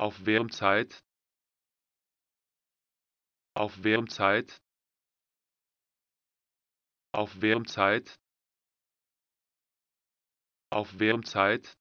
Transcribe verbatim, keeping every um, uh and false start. Aufwärmzeit, Aufwärmzeit, Aufwärmzeit, Aufwärmzeit.